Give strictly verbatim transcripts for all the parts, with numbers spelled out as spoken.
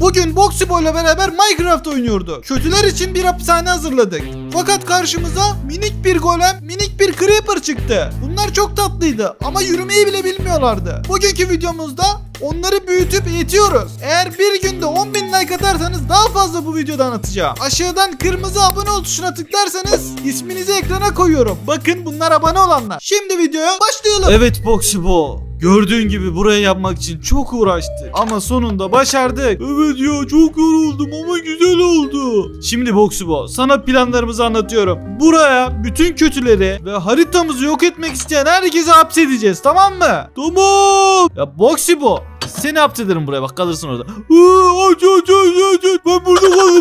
Bugün Boxyboy ile beraber Minecraft oynuyordu. Kötüler için bir hapishane hazırladık. Fakat karşımıza minik bir golem, minik bir creeper çıktı. Bunlar çok tatlıydı ama yürümeyi bile bilmiyorlardı. Bugünkü videomuzda onları büyütüp eğitiyoruz. Eğer bir günde on bin like atarsanız daha fazla bu videoda anlatacağım. Aşağıdan kırmızı abone ol tuşuna tıklarsanız isminizi ekrana koyuyorum. Bakın bunlar abone olanlar. Şimdi videoya başlayalım. Evet Boxyboy, gördüğün gibi buraya yapmak için çok uğraştık ama sonunda başardık. Evet ya, çok yoruldum ama güzel oldu. Şimdi Boxyboy, sana planlarımızı anlatıyorum. Buraya bütün kötüleri ve haritamızı yok etmek isteyen herkese hapsedeceğiz, tamam mı? Tamam. Ya Boxyboy, seni hapsederim buraya, bak kalırsın orada. Ben burada kaldım,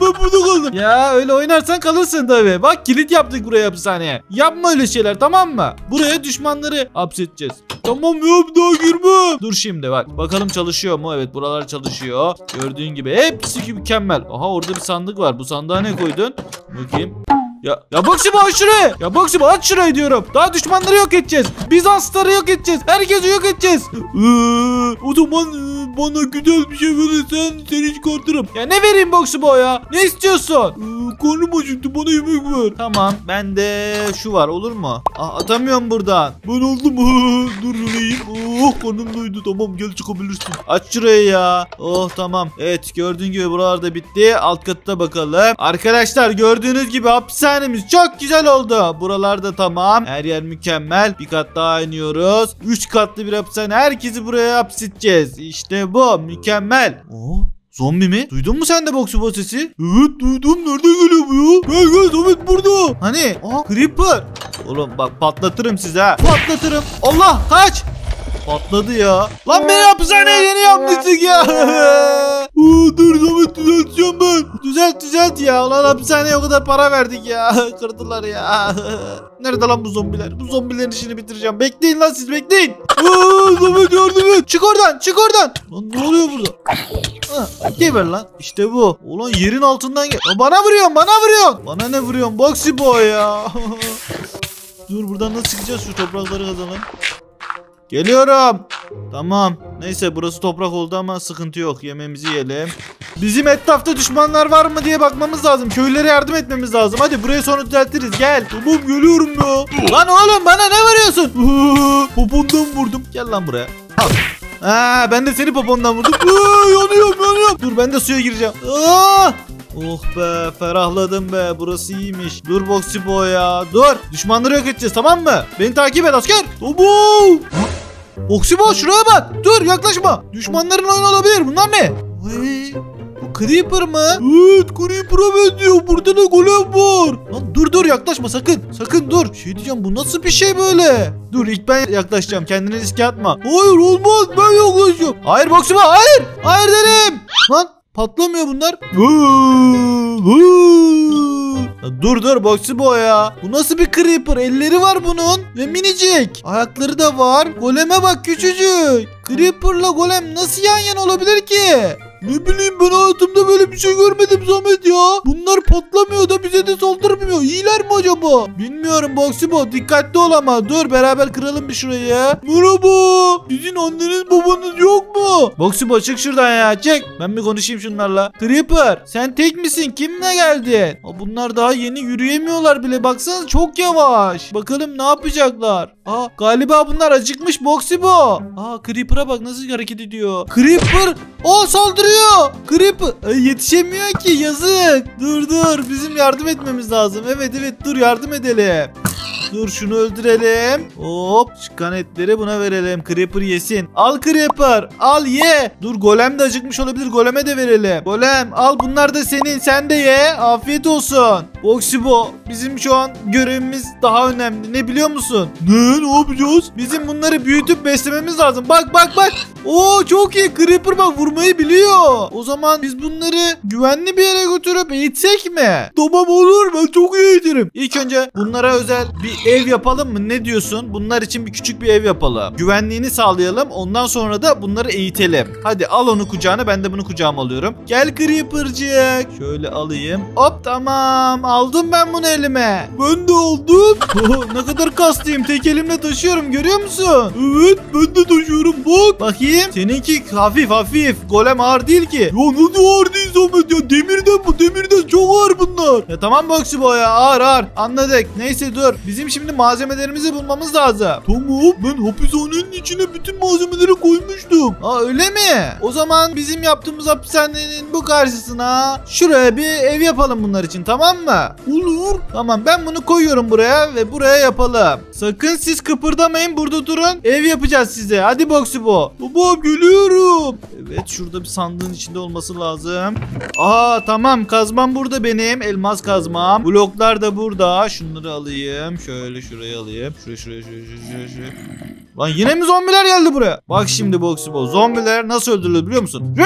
ben burada kaldım. Ya öyle oynarsan kalırsın tabii. Bak kilit yaptık buraya hapishaneye. Yapma öyle şeyler, tamam mı? Buraya düşmanları hapsedeceğiz. Tamam ya, daha girmem. Dur şimdi bak. Bakalım çalışıyor mu? Evet, buralar çalışıyor. Gördüğün gibi hepsi mükemmel. Aha, orada bir sandık var. Bu sandığa ne koydun? Bakayım. Ya, ya Boxyboy aç şurayı. Ya Boxyboy aç şurayı diyorum. Daha düşmanları yok edeceğiz. Bizansları yok edeceğiz. Herkesi yok edeceğiz. Ee, o zaman e, bana güzel bir şey verirsen seni çıkartırım. Ya ne vereyim Boxyboy ya? Ne istiyorsun? Ee, karnım acıktı, bana yemek ver. Tamam, bende şu var, olur mu? Aa, atamıyorum buradan. Ben aldım. Dur yiyeyim. Oh, karnım doydu. Tamam, gel çıkabilirsin. Aç şurayı ya. Oh tamam. Evet, gördüğün gibi buralarda bitti. Alt katta bakalım. Arkadaşlar gördüğünüz gibi hapse hanemiz çok güzel oldu. Buralarda tamam. Her yer mükemmel. Bir kat daha iniyoruz. üç katlı bir hapishane. Herkesi buraya hapsedeceğiz. İşte bu. Mükemmel. Oo, zombi mi? Duydun mu sen de Boxyboy sesi? Evet duydum. Nerede geliyor bu ya? Gel gel, zombi burada. Hani? Aa, creeper. Oğlum bak, patlatırım size ha. Patlatırım. Allah, kaç. Patladı ya. Lan beni hapishaneye yeni yapmıştık ya. Oo, dur Zahmet, düzelteceğim ben. Düzelt düzelt ya. Lan hapishaneye o kadar para verdik ya. Kırdılar ya. Nerede lan bu zombiler? Bu zombilerin işini bitireceğim. Bekleyin lan siz, bekleyin. Oo, Zahmet yardım et. Çık oradan, çık oradan. Lan ne oluyor burada? Ha, geber lan. İşte bu. Ulan yerin altından gel. Lan bana vuruyorsun, bana vuruyorsun. Bana ne vuruyorsun Boxyboy ya. Dur, buradan nasıl çıkacağız? Şu toprakları kazanalım. Geliyorum. Tamam. Neyse, burası toprak oldu ama sıkıntı yok. Yemeğimizi yiyelim. Bizim etrafta düşmanlar var mı diye bakmamız lazım. Köylere yardım etmemiz lazım. Hadi burayı sonra düzeltiriz. Gel. Tamam, geliyorum ya. Lan oğlum bana ne vuruyorsun? Popondan vurdum. Gel lan buraya. Al. Aa, ben de seni popondan vurdum. Aa, yanıyorum yanıyorum. Dur, ben de suya gireceğim. Aa! Oh be, ferahladım be, burası iyiymiş. Dur Boxyboy ya, dur. Düşmanları yok edeceğiz, tamam mı? Beni takip et asker. Obu! Boxyboy şuraya bak. Dur, yaklaşma. Düşmanların oyunu olabilir. Bunlar ne? Vay, bu creeper mı? Evet, creeper'a benziyor. Burada da golem var. Lan dur dur, yaklaşma sakın. Sakın dur. Şey diyeceğim, bu nasıl bir şey böyle? Dur, ilk ben yaklaşacağım. Kendine riske atma. Hayır olmaz, ben yaklaşacağım. Hayır Boxyboy, hayır. Hayır dedim. Lan patlamıyor bunlar. Dur dur Boxyboy ya. Bu nasıl bir creeper? Elleri var bunun ve minicik. Ayakları da var. Goleme bak, küçücük. Creeper'la golem nasıl yan yana olabilir ki? Ne bileyim, ben hayatımda böyle bir şey görmedim Zahmet ya. Bunlar patlamıyor da bize de saldırmıyor. İyiler mi acaba? Bilmiyorum Boxyboy, dikkatli ol ama. Dur, beraber kıralım bir şurayı. Merhaba, sizin anneniz babanız yok mu? Boxyboy çık şuradan ya, çık. Ben bir konuşayım şunlarla. Creeper, sen tek misin? Kimle geldin? Aa, bunlar daha yeni yürüyemiyorlar bile. Baksanıza, çok yavaş. Bakalım ne yapacaklar? Aa, galiba bunlar acıkmış Boxyboy. Aa, Creeper'a bak nasıl hareket ediyor. Creeper, o saldırıyor. Creeper yetişemiyor ki, yazık. Dur dur, bizim yardım etmemiz lazım. Evet evet, dur yardım edelim. Dur, şunu öldürelim. Hop, çıkan etleri buna verelim. Creeper yesin. Al Creeper, al ye. Dur, golem de acıkmış olabilir, goleme de verelim. Golem al, bunlar da senin, sen de ye. Afiyet olsun. Boxyboy, bizim şu an görevimiz daha önemli. Ne biliyor musun? Ne, ne yapacağız? Bizim bunları büyütüp beslememiz lazım. Bak bak bak. Oo, çok iyi. Creeper bak, vurmayı biliyor. O zaman biz bunları güvenli bir yere götürüp eğitsek mi? Tamam, olur, ben çok iyi eğitirim. İlk önce bunlara özel bir ev yapalım mı? Ne diyorsun? Bunlar için bir küçük bir ev yapalım. Güvenliğini sağlayalım. Ondan sonra da bunları eğitelim. Hadi al onu kucağına. Ben de bunu kucağıma alıyorum. Gel Creeper'cık. Şöyle alayım. Hop, tamam. Aldım ben bunu elime. Ben de aldım. Oh, ne kadar kaslıyım. Tek elimle taşıyorum. Görüyor musun? Evet ben de taşıyorum. Bak. Bakayım. Seninki hafif hafif. Golem ağır değil ki. Ya nasıl ağır değil Samet ya? Demirden bu. Demirden çok ağır bunlar. Ya tamam Boksu Boy ya. Ağır ağır. Anladık. Neyse dur. Bizim şimdi malzemelerimizi bulmamız lazım. Tamam. Ben hapishanenin içine bütün malzemeleri koymuştum. Aa öyle mi? O zaman bizim yaptığımız hapishanenin bu karşısına şuraya bir ev yapalım bunlar için. Tamam mı? Olur. Tamam ben bunu koyuyorum buraya ve buraya yapalım. Sakın siz kıpırdamayın. Burada durun. Ev yapacağız size. Hadi Boksu Boy. Baba gülüyorum. Evet şurada bir sandığın içinde olması lazım. Aa tamam kazmam burada benim. Elmas kazmam. Bloklar da burada. Şunları alayım. Şöyle şuraya alayım. Şuraya şuraya şuraya şuraya şuraya. Lan yine mi zombiler geldi buraya? Bak şimdi Boksu Boy. Zombiler nasıl öldürülür biliyor musun?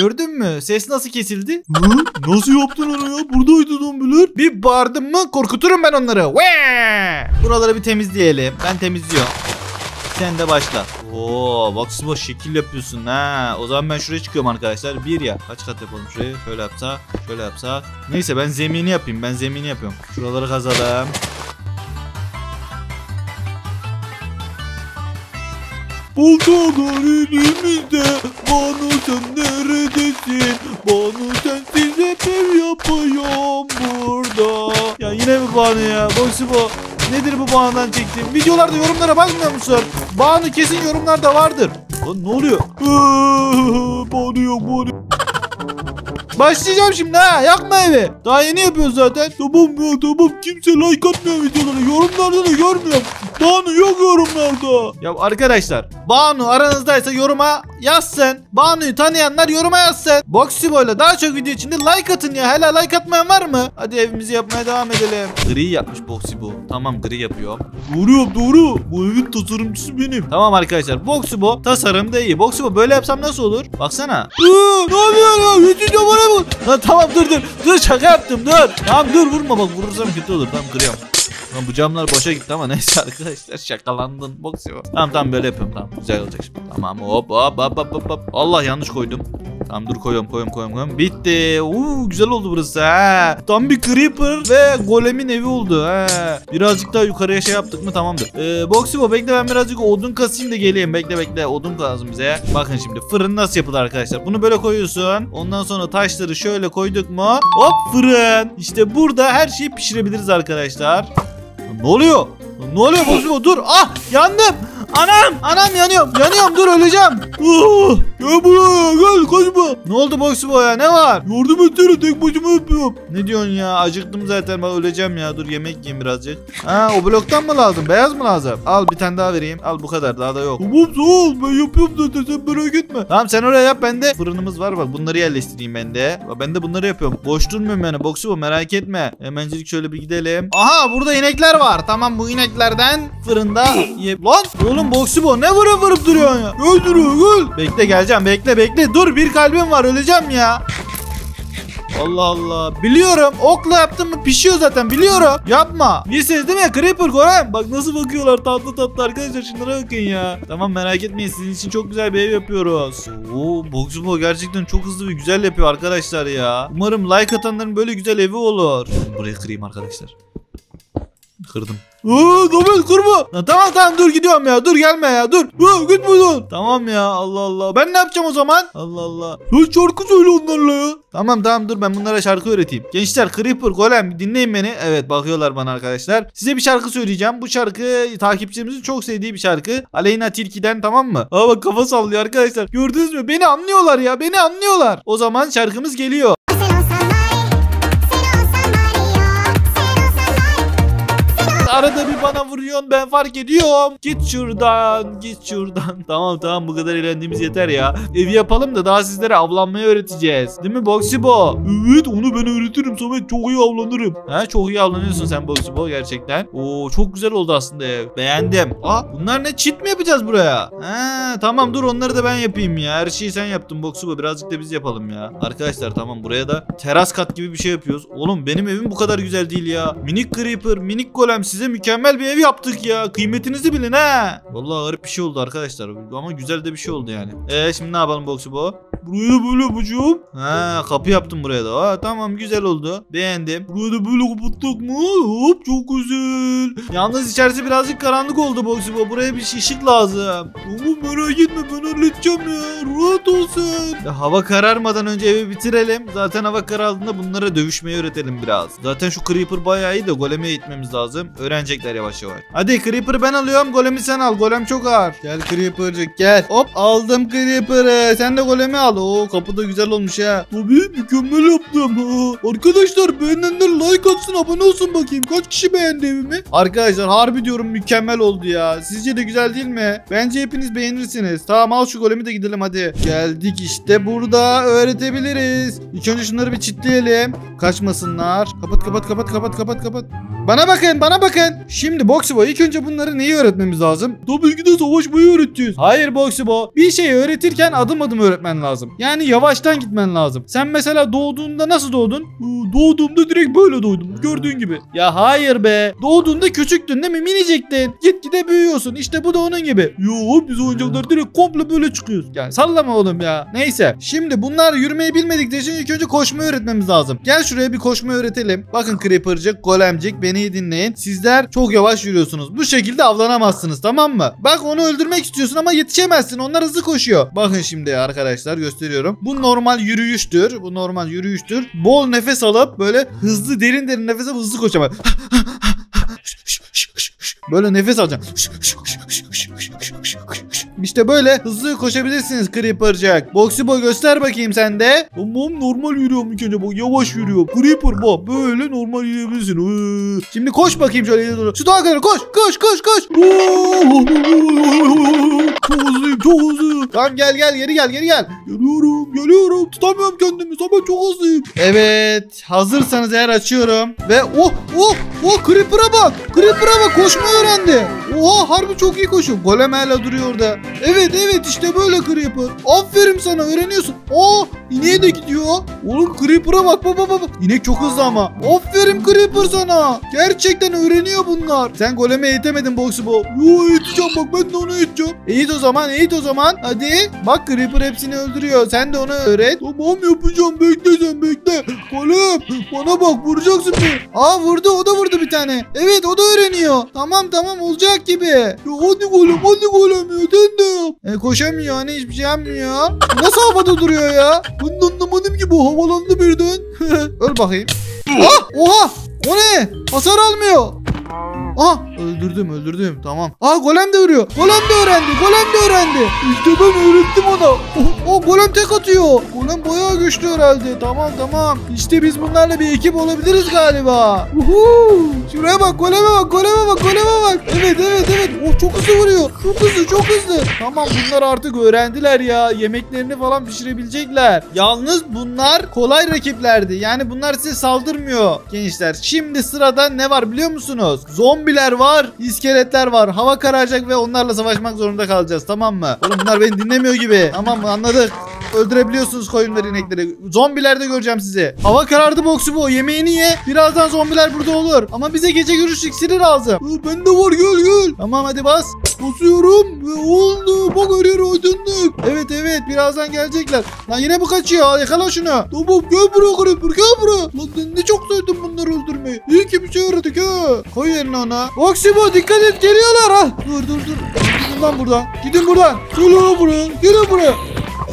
Gördün mü? Ses nasıl kesildi? Hı? Nasıl yaptın onu ya? Buradaydı zombiler. Bir bağırdım mı korkuturum ben onları. Wee! Buraları bir temizleyelim. Ben temizliyorum. Sen de başla. Oo, Boksu Boy şekil yapıyorsun ha. O zaman ben şuraya çıkıyorum arkadaşlar. Bir ya. Kaç kat yapalım şurayı? Şöyle yapsak, şöyle yapsak. Neyse ben zemini yapayım. Ben zemini yapıyorum. Şuraları kazalım. Bulduğun elimizde Banu sen neredesin? Banu sensiz hep ev yapıyorum burada. Ya yine mi Banu ya? Boksu Boy. Nedir bu Banu'dan çektiğim? Videolarda yorumlara bakmıyor musun? Banu kesin yorumlarda vardır. Lan ne oluyor? Banu yok Banu. Başlayacağım şimdi ha. Yakma evi. Daha yeni yapıyoruz zaten. Tamam ya tamam. Kimse like atmıyor videoları. Yorumlarda da görmüyorum. Banu yok yorumlarda. Ya arkadaşlar Banu aranızdaysa yoruma yazsın. Banu'yu tanıyanlar yoruma yazsın. Boksu Boy'la daha çok video içinde like atın ya. Hala like atmayan var mı? Hadi evimizi yapmaya devam edelim. Gri yapmış Boksu Boy. Tamam gri yapıyor. Doğru yap doğru. Bu evin tasarımcısı benim. Tamam arkadaşlar Boksu Boy tasarımda iyi. Boksu Boy böyle yapsam nasıl olur? Baksana. Iııı ne yapıyorsun ya? Yüzünce bana vur. Ha, tamam dur dur. Dur şaka yaptım dur. Tamam dur vurma bak vurursam kötü olur. Tamam gri yap. Lan bu camlar boşa gitti ama neyse arkadaşlar şakalandın Boksu Boy. Tamam tamam böyle yapıyorum tamam güzel olacak şimdi. Tamam hop hop hop hop hop. Allah yanlış koydum. Tamam dur koyuyorum koyuyorum koyuyorum. koyuyorum. Bitti. Uuu güzel oldu burası ha. Tam bir creeper ve golemin evi oldu ha. Birazcık daha yukarıya şey yaptık mı tamamdır. Ee, Boksu Boy bekle ben birazcık odun kasayım da geleyim. Bekle bekle odun lazım bize. Bakın şimdi fırın nasıl yapılır arkadaşlar. Bunu böyle koyuyorsun. Ondan sonra taşları şöyle koyduk mu hop fırın. İşte burada her şeyi pişirebiliriz arkadaşlar. Ne oluyor? Ne oluyor Boksu Boy? Dur. Ah yandım. Anam. Anam yanıyorum. Yanıyorum dur öleceğim. Oh, gel buraya gel kaçma. Ne oldu Boksu Boy ya? Ne var? Yardım etsene tek başıma yapıyorum. Ne diyorsun ya? Acıktım zaten ben öleceğim ya. Dur yemek yiyeyim birazcık. Ha o bloktan mı lazım? Beyaz mı lazım? Al bir tane daha vereyim. Al bu kadar daha da yok. Tamam sağ ol ben yapıyorum zaten sen merak etme. Tamam sen oraya yap bende. Fırınımız var bak bunları yerleştireyim bende. Ben de bunları yapıyorum. Boş durmuyorum yani Boksu Boy merak etme. Hemencilik şöyle bir gidelim. Aha burada inekler var. Tamam bu ineklerden fırında ye. Lan oğlum Boksu Boy ne vurup vurup duruyorsun ya? Öl duruyor öl. Bekle geleceğim bekle bekle. Dur bir kalbim var öleceğim ya. Allah Allah. Biliyorum. Okla yaptım mı pişiyor zaten biliyorum. Yapma. Bilsiniz değil mi? Creeper Golem. Bak nasıl bakıyorlar tatlı tatlı arkadaşlar. Şunlara bakın ya. Tamam merak etmeyin. Sizin için çok güzel bir ev yapıyoruz. Oo, Boksu Boy gerçekten çok hızlı ve güzel yapıyor arkadaşlar ya. Umarım like atanların böyle güzel evi olur. Burayı kırayım arkadaşlar. Kırdım. Aa, Domuz kurma. Ya, tamam tamam dur gidiyorum ya. Dur gelme ya dur. Aa, git buradan. Tamam ya Allah Allah. Ben ne yapacağım o zaman? Allah Allah. Ya, şarkı söyle onlarla ya. Tamam tamam dur ben bunlara şarkı öğreteyim. Gençler Creeper Golem dinleyin beni. Evet bakıyorlar bana arkadaşlar. Size bir şarkı söyleyeceğim. Bu şarkı takipçimizin çok sevdiği bir şarkı. Aleyna Tilki'den tamam mı? Aa bak kafa sallıyor arkadaşlar. Gördünüz mü? Beni anlıyorlar ya. Beni anlıyorlar. O zaman şarkımız geliyor. Arada bir bana vuruyorsun ben fark ediyorum. Git şuradan git şuradan. Tamam tamam bu kadar eğlendiğimiz yeter ya. Evi yapalım da daha sizlere avlanmayı öğreteceğiz. Değil mi Boksu Boy? Evet onu ben öğretirim Samet çok iyi avlanırım. Ha çok iyi avlanıyorsun sen Boksu Boy gerçekten. Oo çok güzel oldu aslında ev. Beğendim. Aa bunlar ne cheat mi yapacağız buraya? Ha tamam dur onları da ben yapayım ya. Her şeyi sen yaptın Boksu Boy birazcık da biz yapalım ya. Arkadaşlar tamam buraya da teras kat gibi bir şey yapıyoruz. Oğlum benim evim bu kadar güzel değil ya. Minik creeper minik golem size size mükemmel bir ev yaptık ya. Kıymetinizi bilin ha. Vallahi garip bir şey oldu arkadaşlar. Ama güzel de bir şey oldu yani. Eee şimdi ne yapalım Boxu bu? Buraya böyle bucuğum. Ha kapı yaptım buraya da. Ha tamam güzel oldu. Beğendim. Buraya da böyle kapattık mı? Hop çok güzel. Yalnız içerisi birazcık karanlık oldu Boxu bu. Buraya bir ışık lazım. Oğlum merak etme ben halledeceğim ya. Rahat olsun. Ya, hava kararmadan önce evi bitirelim. Zaten hava karardığında bunlara dövüşmeyi öğretelim biraz. Zaten şu Creeper bayağı iyi de goleme eğitmemiz lazım. Öğrenecekler yavaş yavaş. Hadi Creeper'ı ben alıyorum. Golemi sen al. Golem çok ağır. Gel Creeper'cık gel. Hop aldım Creeper'ı. Sen de golemi al. Oo kapı da güzel olmuş ha. Tabii mükemmel yaptım. Ha. Arkadaşlar beğenenler like atsın abone olsun bakayım. Kaç kişi beğendi evimi? Arkadaşlar harbi diyorum mükemmel oldu ya. Sizce de güzel değil mi? Bence hepiniz beğenirsiniz. Tamam al şu golemi de gidelim hadi. Geldik işte burada öğretebiliriz. İlk önce şunları bir çitleyelim. Kaçmasınlar. Kapat kapat kapat kapat kapat kapat. Bana bakın bana bakın. Şimdi Boxubo ilk önce bunları neyi öğretmemiz lazım? Tabii ki de savaşmayı öğreteceğiz. Hayır Boxubo. Bir şey öğretirken adım adım öğretmen lazım. Yani yavaştan gitmen lazım. Sen mesela doğduğunda nasıl doğdun? Ee, doğduğumda direkt böyle doğdum. Gördüğün gibi. Ya hayır be. Doğduğunda küçüktün değil mi? Minicektin. Gitgide büyüyorsun. İşte bu da onun gibi. Yo biz oyuncaklar direkt komple böyle çıkıyoruz. Yani sallama oğlum ya. Neyse. Şimdi bunlar yürümeyi bilmedikleri için ilk önce koşmayı öğretmemiz lazım. Gel şuraya bir koşmayı öğretelim. Bakın Creeper'cık, Golemcik, beni dinleyin. Sizler çok yavaş yürüyorsunuz. Bu şekilde avlanamazsınız tamam mı? Bak onu öldürmek istiyorsun ama yetişemezsin. Onlar hızlı koşuyor. Bakın şimdi arkadaşlar gösteriyorum. Bu normal yürüyüştür. Bu normal yürüyüştür. Bol nefes alıp böyle hızlı derin derin nefes alıp hızlı koşamayın. Böyle nefes alacaksın. İşte böyle hızlı koşabilirsiniz Creeper'cak. Boxubo göster bakayım sen de. Tamam normal yürüyorum ilk önce. Bak yavaş yürüyorum. Creeper bak böyle normal yürüyebilirsin. Ee. Şimdi koş bakayım şöyle doğru. Şu daha kadar koş koş koş koş. Çok hızlıyım çok hızlıyım. Tamam gel gel geri gel geri gel. Geliyorum geliyorum. Tutamıyorum kendimi. Tamam çok hızlıyım. Evet hazırsanız eğer açıyorum. Ve oh oh oh Creeper'a bak. Creeper'a bak koşmayı öğrendi. Oha harbi çok iyi koşuyor. Golem hala duruyor orada. Evet evet işte böyle Creeper. Aferin sana öğreniyorsun. Oo ineğe de gidiyor. Oğlum Creeper'a bak bak bak. İnek çok hızlı ama. Aferin Creeper sana. Gerçekten öğreniyor bunlar. Sen goleme eğitemedin Boxubo. Yo eğiteceğim bak ben de onu eğiteceğim. Eğit o zaman eğit o zaman. Hadi. Bak Creeper hepsini öldürüyor. Sen de onu öğret. Tamam yapacağım bekle sen bekle. Golem bana bak vuracaksın beni. Aa vurdu o da vurdu bir tane. Evet o da öğreniyor. Tamam tamam olacak gibi. Ya hadi golem hadi golem ya. E, koşamıyor hani hiçbir şey yapmıyor. Nasıl havada duruyor ya? Bunu anlamadım ki bu havalandı birden. Öl bakayım. Ah, oha! O ne? Hasar almıyor. Aha öldürdüm öldürdüm tamam. Aha golem de vuruyor. Golem de öğrendi. Golem de öğrendi. İşte ben öğrettim ona. O, o golem tek atıyor. Golem bayağı güçlü herhalde. Tamam tamam. İşte biz bunlarla bir ekip olabiliriz galiba. Uhu. Şuraya bak goleme bak goleme bak goleme bak. Evet evet evet. Oh çok hızlı vuruyor. Çok hızlı çok hızlı. Tamam bunlar artık öğrendiler ya. Yemeklerini falan pişirebilecekler. Yalnız bunlar kolay rakiplerdi. Yani bunlar size saldırmıyor gençler. Şimdi sırada ne var biliyor musunuz? Zombi var, iskeletler var. Hava kararacak ve onlarla savaşmak zorunda kalacağız. Tamam mı? Oğlum bunlar beni dinlemiyor gibi. Tamam mı? Anladık. Öldürebiliyorsunuz koyunları, inekleri. Zombilerde göreceğim sizi. Hava karardı Boxubo. Yemeğini ye. Birazdan zombiler burada olur. Ama bize gece görüş iksiri lazım. Ee, ben de var gel gel. Tamam hadi bas. Basıyorum. Ve oldu. Bak her yere aydınlık. Evet evet. Birazdan gelecekler. Lan yine bu kaçıyor. Yakala şunu. Tamam gel buraya Creeper. Gel buraya. Lan ne çok sevdim bunları öldürmeyi. İyi ki bir şey öğrettik ha. Koy yerine ona. Boxubo dikkat et. Geliyorlar ha. Dur dur dur. Gidin lan buradan. Gidin buradan. Gel buraya. Gel buraya.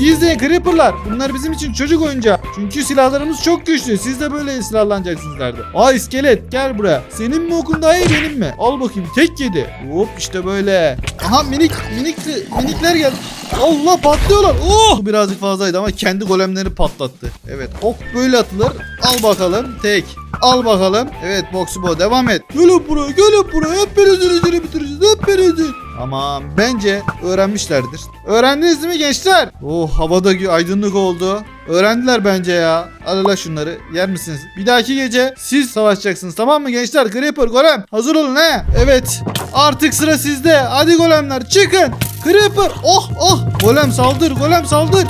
İyi izleyin Creeper'lar. Bunlar bizim için çocuk oyuncağı. Çünkü silahlarımız çok güçlü. Siz de böyle silahlanacaksınız derdi. Aa iskelet gel buraya. Senin mi okun daha iyi benim mi? Al bakayım tek yedi. Hop işte böyle. Aha minik minik minikler geldi. Allah patlıyorlar. Oh birazcık fazlaydı ama kendi golemleri patlattı. Evet ok böyle atılır. Al bakalım tek. Al bakalım. Evet Boxubo devam et. Gelin buraya gelin buraya. Hep beni bitireceğiz. Hep beni. Aman bence öğrenmişlerdir. Öğrendiniz mi gençler? Oh havada aydınlık oldu. Öğrendiler bence ya. Alala şunları yer misiniz? Bir dahaki gece siz savaşacaksınız tamam mı gençler? Creeper golem hazır olun he. Evet artık sıra sizde. Hadi golemler çıkın. Creeper oh oh. Golem saldır golem saldır.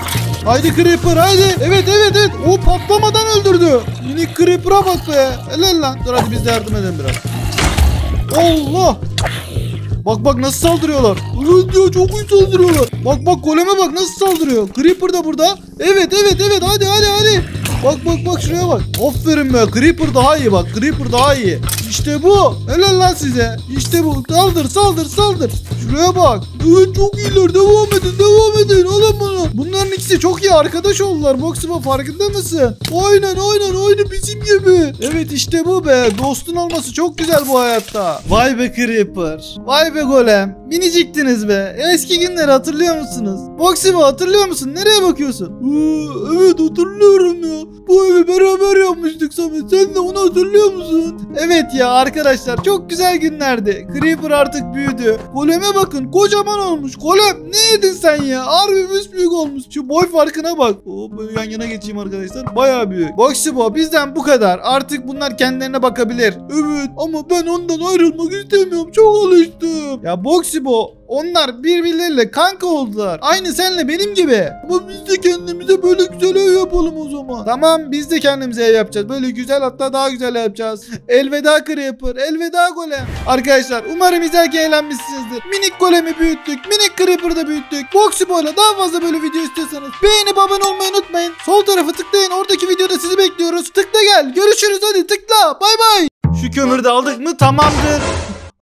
Haydi Creeper haydi. Evet evet evet. O patlamadan öldürdü. Minik Creeper'a bak be. Helal lan. Dur hadi biz de yardım edelim biraz. Allah. Bak bak nasıl saldırıyorlar. Evet ya, çok iyi saldırıyorlar. Bak bak goleme bak nasıl saldırıyor. Creeper da burada. Evet evet evet hadi hadi hadi. Bak bak bak şuraya bak. Aferin be, Creeper daha iyi bak. Creeper daha iyi. İşte bu. Helal lan size. İşte bu. Saldır saldır saldır. Şuraya bak. Evet çok iyiler. Devam edin devam edin. Alın bunu. Bunların ikisi çok iyi arkadaş oldular. Maxima farkında mısın? Aynen aynen aynı bizim gibi. Evet işte bu be. Dostun olması çok güzel bu hayatta. Vay be Creeper. Vay be Golem. Biniciktiniz be. Eski günleri hatırlıyor musunuz? Maxima hatırlıyor musun? Nereye bakıyorsun? Ee, evet hatırlıyorum ya. Bu evi beraber yapmıştık Samet. Sen de onu hatırlıyor musun? Evet ya arkadaşlar, çok güzel günlerdi. Creeper artık büyüdü. Golem'e bakın, kocaman olmuş. Golem ne yedin sen ya? Harbi büyük olmuş. Şu boy farkına bak. Oo, böyle yan yana geçeyim arkadaşlar. Bayağı büyük. Boksibo bizden bu kadar. Artık bunlar kendilerine bakabilir. Evet ama ben ondan ayrılmak istemiyorum. Çok alıştım. Ya Boksibo, onlar birbirleriyle kanka oldular. Aynı senle benim gibi. Ama biz de kendimize böyle güzel ev yapalım o zaman. Tamam, biz de kendimize ev yapacağız. Böyle güzel, hatta daha güzel yapacağız. Elveda Creeper, elveda Golem. Arkadaşlar umarım izlerken eğlenmişsinizdir. Minik Golem'i büyüttük. Minik Creeper'ı da büyüttük. Boksibo'yla daha fazla böyle video istiyorsanız beğenip abone olmayı unutmayın. Sol tarafı tıklayın. Oradaki videoda sizi bekliyoruz. Tıkla gel. Görüşürüz hadi, tıkla. Bay bay. Şu kömürü de aldık mı tamamdır.